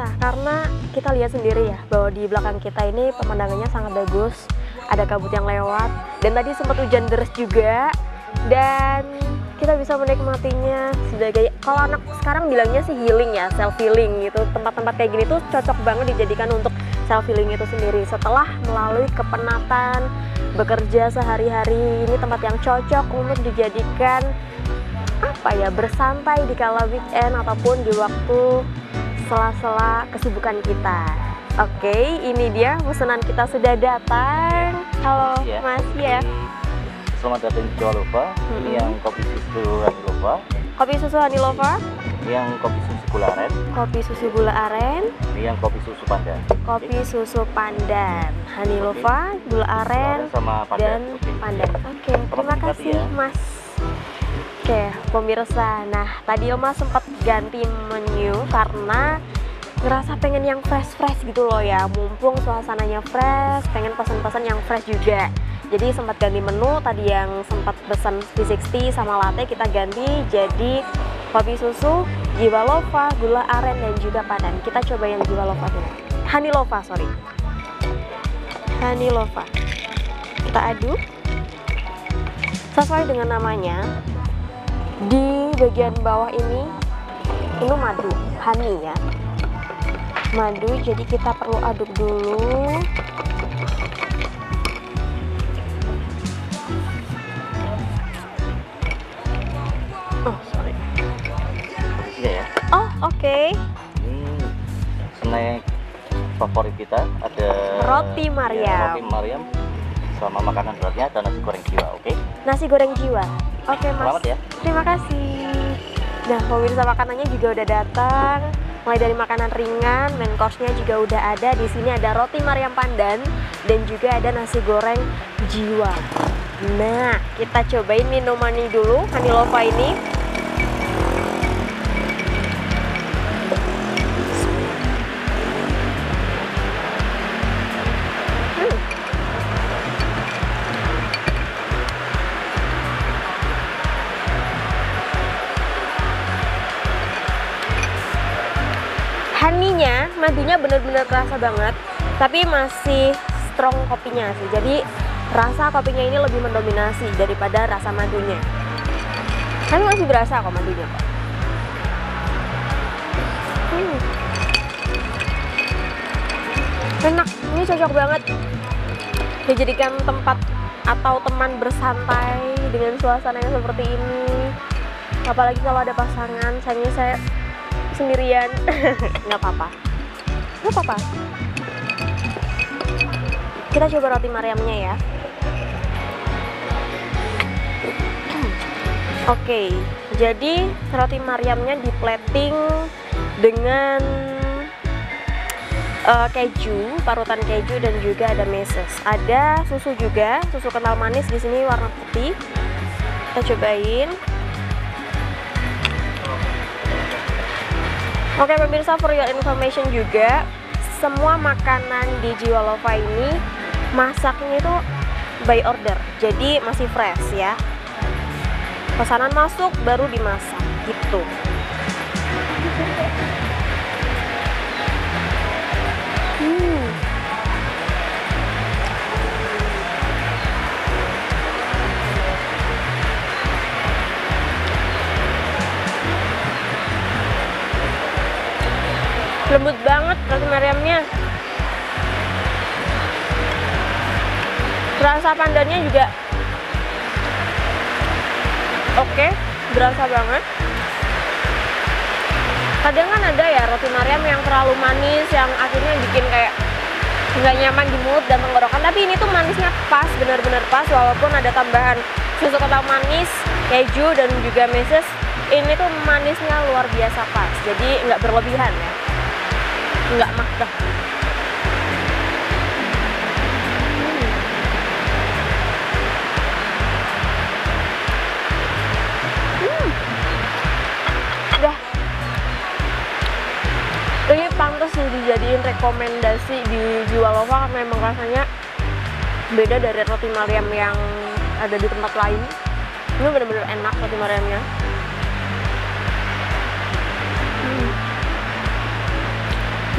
susah karena kita lihat sendiri ya bahwa di belakang kita ini pemandangannya sangat bagus, ada kabut yang lewat dan tadi sempat hujan deras juga dan kita bisa menikmatinya sebagai, kalau anak sekarang bilangnya sih healing ya, self healing gitu. Tempat-tempat kayak gini tuh cocok banget dijadikan untuk self healing itu sendiri setelah melalui kepenatan bekerja sehari-hari. Ini tempat yang cocok untuk dijadikan apa ya, bersantai di kala weekend ataupun di waktu sela-sela kesibukan kita. Oke, ini dia pesanan kita sudah datang. Halo ya. Mas ya. Selamat datang di Jiwalova. Ini yang kopi susu Honeylova. Kopi susu Honeylova. Yang kopi susu gula aren. Kopi susu gula aren. Ini yang kopi susu pandan. Kopi susu pandan. Honeylova, gula aren sama pandan. Dan pandan. Oke, terima kasih ya, Mas. Oke, pemirsa, nah tadi Oma sempat ganti menu karena ngerasa pengen yang fresh-fresh gitu loh ya. Mumpung suasananya fresh, pengen pesan-pesan yang fresh juga. Jadi sempat ganti menu, tadi yang sempat pesan V60 sama latte kita ganti jadi kopi susu, Jiwalova, gula aren dan juga pandan. Kita coba yang Jiwalova dulu. Honeylova, sorry. Honeylova. Kita aduk. Sesuai dengan namanya, di bagian bawah ini madu, honey ya, madu, jadi kita perlu aduk dulu. Oh sorry, ya. Oh oke. Ini snack favorit kita ada roti Mariam. Ya, roti Mariam sama makanan beratnya ada nasi goreng Jiwa, oke? Nasi goreng Jiwa. Oke, Mas. Selamat ya. Terima kasih. Nah, pemirsa, makanannya juga udah datang. Mulai dari makanan ringan, main course-nya juga udah ada. Di sini ada roti Mariam pandan dan juga ada nasi goreng Jiwa. Nah, kita cobain minumannya dulu, Honeylova ini. Honey-nya, madunya bener-bener kerasa banget, tapi masih strong kopinya sih. Jadi rasa kopinya ini lebih mendominasi daripada rasa madunya. Tapi masih berasa kok madunya. Enak, ini cocok banget dijadikan tempat atau teman bersantai dengan suasana yang seperti ini. Apalagi kalau ada pasangan, sayangnya saya sendirian, nggak apa-apa. Kita coba roti Mariamnya ya. Oke, jadi roti Mariamnya di plating dengan keju, parutan keju dan juga ada meses. Ada susu juga, susu kental manis di sini warna putih. Kita cobain. Oke pemirsa, for your information juga, semua makanan di Jiwalova ini masaknya itu by order, jadi masih fresh ya. Pesanan masuk baru dimasak gitu. Lembut banget roti Mariamnya. Rasa pandannya juga oke, berasa banget. Kadang kan ada ya roti Mariam yang terlalu manis yang akhirnya bikin kayak nggak nyaman di mulut dan tenggorokan. Tapi ini tuh manisnya pas, benar-benar pas, walaupun ada tambahan susu kental manis, keju dan juga meses. Ini tuh manisnya luar biasa pas, jadi nggak berlebihan ya. Nggak makdah. Udah. Ini pantas dijadiin rekomendasi di Jiwalova karena memang rasanya beda dari roti Mariam yang ada di tempat lain. Ini benar-benar enak roti Mariamnya.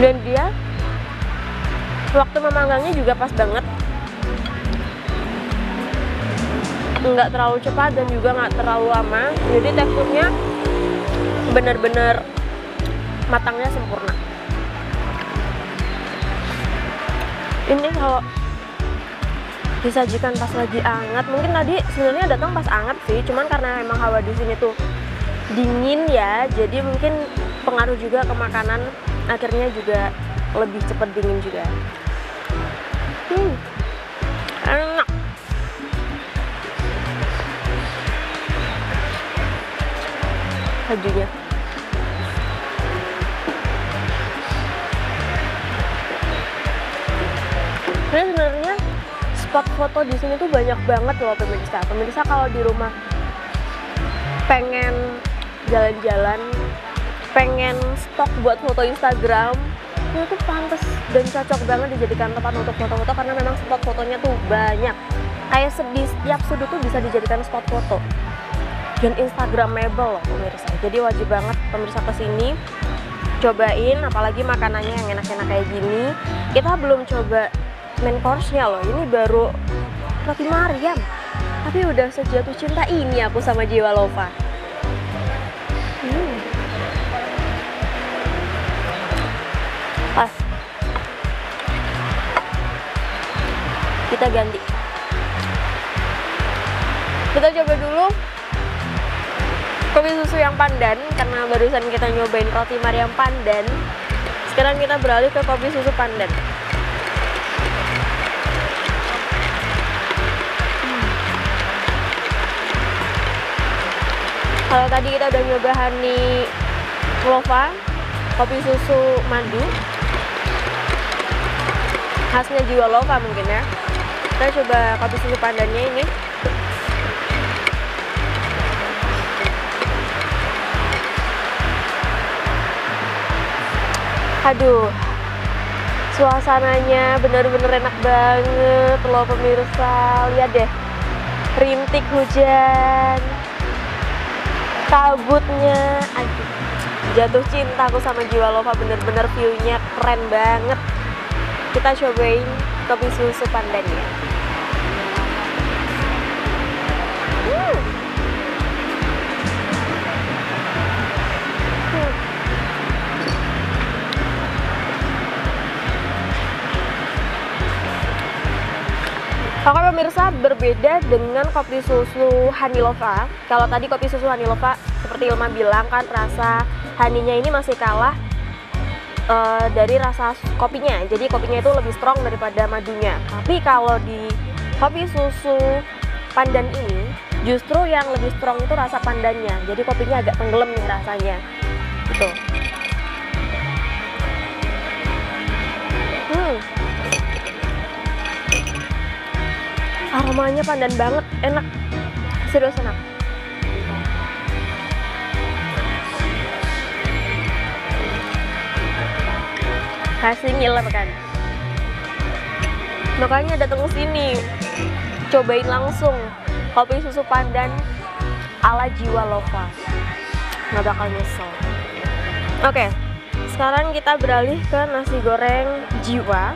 dan dia waktu memanggangnya juga pas banget, nggak terlalu cepat dan juga nggak terlalu lama, jadi teksturnya bener-bener matangnya sempurna. Ini kalau disajikan pas lagi anget, mungkin tadi sebenarnya datang pas anget sih, cuman karena memang hawa di sini tuh dingin ya, jadi mungkin pengaruh juga ke makanan, akhirnya juga lebih cepat dingin juga. Enak. Kajunya. Ini sebenarnya spot foto di sini tuh banyak banget loh pemirsa. Pemirsa kalau di rumah pengen jalan-jalan, pengen stok buat foto Instagram, itu pantas dan cocok banget dijadikan tempat untuk foto-foto karena memang spot fotonya tuh banyak. Kayak di setiap sudut tuh bisa dijadikan spot foto dan instagramable loh pemirsa. Jadi wajib banget pemirsa kesini cobain, apalagi makanannya yang enak-enak kayak gini. Kita belum coba main course-nya loh, ini baru roti Maryam tapi udah sejatuh cinta ini aku sama Jiwalova. Pas kita ganti, kita coba dulu kopi susu yang pandan karena barusan kita nyobain roti Maryam pandan, sekarang kita beralih ke kopi susu pandan. Kalau tadi kita udah nyoba Honeylova, kopi susu madu khasnya Jiwalova mungkin ya. Kita coba kopi susu pandannya ini. Aduh, suasananya benar-benar enak banget loh pemirsa. Lihat deh, rintik hujan, kabutnya, aduh, jatuh cinta aku sama Jiwalova, bener-bener view-nya keren banget. Kita cobain kopi susu pandannya. Oke pemirsa, berbeda dengan kopi susu Honeylova. Kalau tadi kopi susu Honeylova seperti Ilma bilang kan rasa honey-nya ini masih kalah dari rasa kopinya. Jadi kopinya itu lebih strong daripada madunya. Tapi kalau di kopi susu pandan ini justru yang lebih strong itu rasa pandannya. Jadi kopinya agak tenggelam nih rasanya. Gitu. Aromanya pandan banget, enak, serius enak. Kasih ngiler kan, makanya datang ke sini, cobain langsung kopi susu pandan ala Jiwalova, nggak bakal nyesel. Oke, sekarang kita beralih ke nasi goreng Jiwa.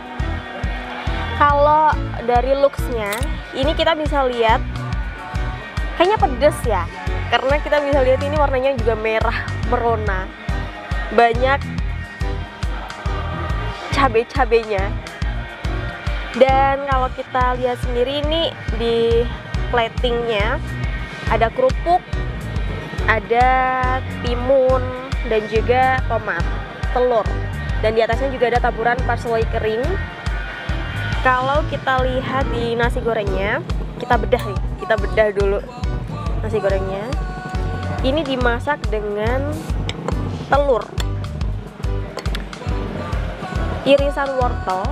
Kalau dari looks-nya, ini kita bisa lihat kayaknya pedes ya, karena kita bisa lihat ini warnanya juga merah merona, banyak cabai-cabainya. Dan kalau kita lihat sendiri ini di platingnya ada kerupuk, ada timun, dan juga tomat, telur, dan di atasnya juga ada taburan parsley kering. Kalau kita lihat di nasi gorengnya, kita bedah nih, kita bedah dulu nasi gorengnya. Ini dimasak dengan telur, irisan wortel,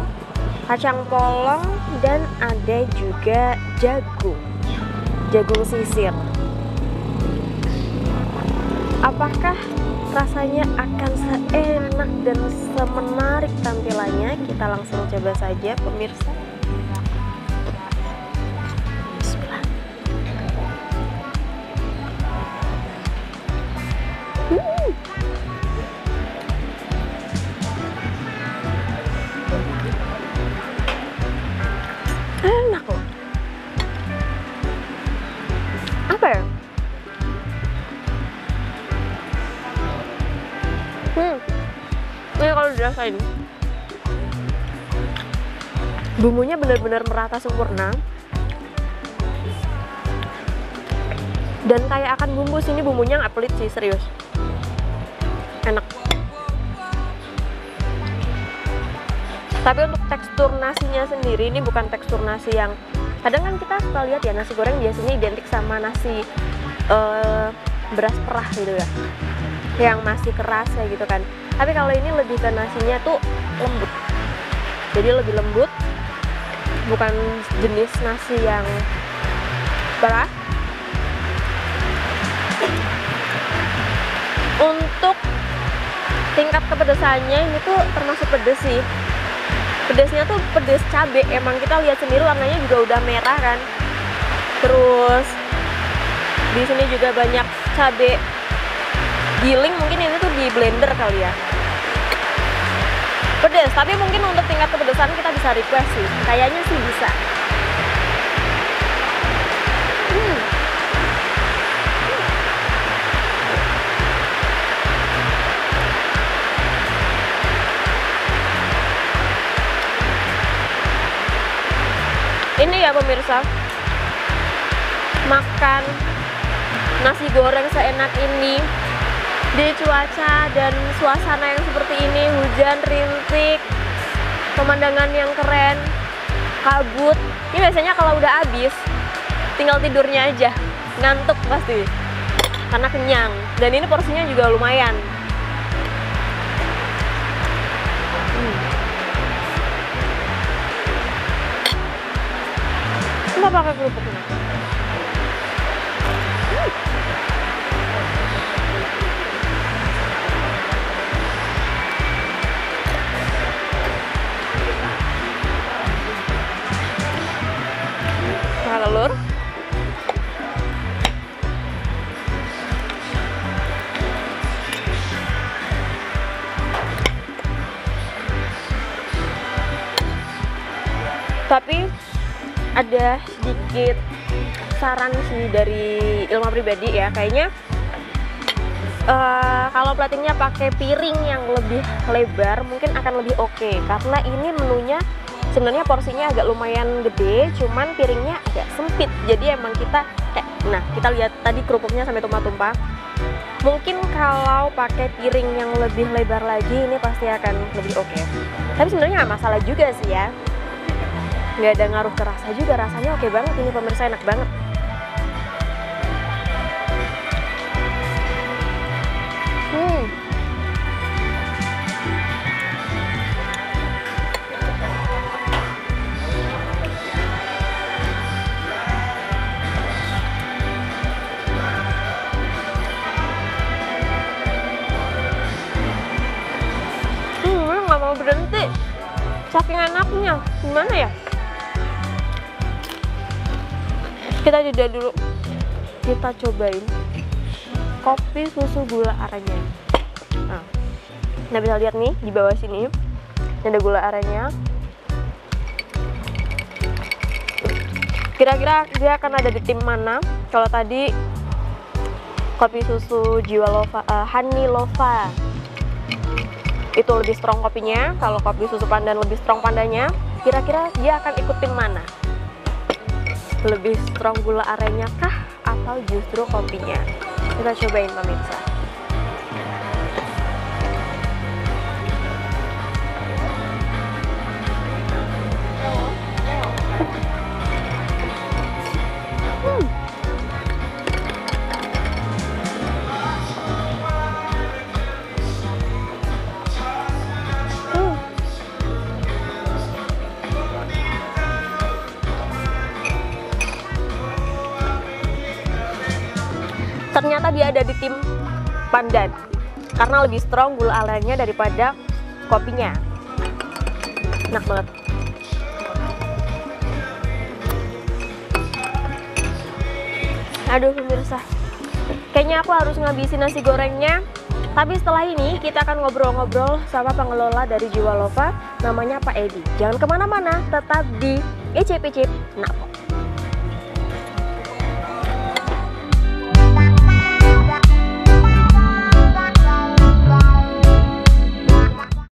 kacang polong, dan ada juga jagung, jagung sisir. Apakah rasanya akan seenak dan semenarik tampilannya? Kita langsung coba saja pemirsa. Bismillah. Ini kalau dirasain bumbunya benar-benar merata sempurna. Dan kayak akan bumbu sini, bumbunya nggak pelit sih, serius. Enak. Tapi untuk tekstur nasinya sendiri, ini bukan tekstur nasi yang kadang kan kita suka lihat ya, nasi goreng biasanya identik sama nasi beras perah gitu ya, yang masih keras ya gitu kan. Tapi kalau ini lebih ke nasinya tuh lembut, jadi lebih lembut, bukan jenis nasi yang beras. Untuk tingkat kepedesannya ini tuh termasuk pedes sih. Pedesnya tuh pedes cabe, emang kita lihat sendiri warnanya juga udah merah kan. Terus di sini juga banyak cabe giling, mungkin ini tuh di blender kali ya. Pedes, tapi mungkin untuk tingkat kepedesan kita bisa request sih, kayaknya sih bisa. Ini ya pemirsa, makan nasi goreng seenak ini di cuaca dan suasana yang seperti ini, hujan rintik, pemandangan yang keren, kabut. Ini biasanya kalau udah habis tinggal tidurnya aja, ngantuk pasti karena kenyang. Dan ini porsinya juga lumayan. Pakai kerupuknya. Pakai telur. Tapi ada sedikit saran sih dari Ilma pribadi ya, kayaknya kalau platingnya pakai piring yang lebih lebar mungkin akan lebih oke, karena ini menunya sebenarnya porsinya agak lumayan gede, cuman piringnya agak sempit. Jadi emang kita nah kita lihat tadi kerupuknya sampai tumpah-tumpah. Mungkin kalau pakai piring yang lebih lebar lagi ini pasti akan lebih oke. Tapi sebenarnya nggak masalah juga sih ya, nggak ada ngaruh ke rasa juga, rasanya oke banget ini pemirsa, enak banget. Ini nggak mau berhenti, saking enaknya, gimana ya? Kita jeda dulu, kita cobain kopi susu gula aranya. Nah, kita bisa lihat nih di bawah sini ada gula aranya. Kira-kira dia akan ada di tim mana? Kalau tadi kopi susu Jiwalova, Honeylova itu lebih strong kopinya. Kalau kopi susu Pandan lebih strong Pandannya. Kira-kira dia akan ikut tim mana? Lebih strong gula arennya kah atau justru kopinya? Kita cobain pemirsa. Ternyata dia ada di tim Pandan karena lebih strong gula arennya daripada kopinya. Enak banget. Aduh pemirsa, kayaknya aku harus ngabisin nasi gorengnya. Tapi setelah ini kita akan ngobrol-ngobrol sama pengelola dari Jiwalova, namanya Pak Edi. Jangan kemana-mana, tetap di Icip-Icip Napo.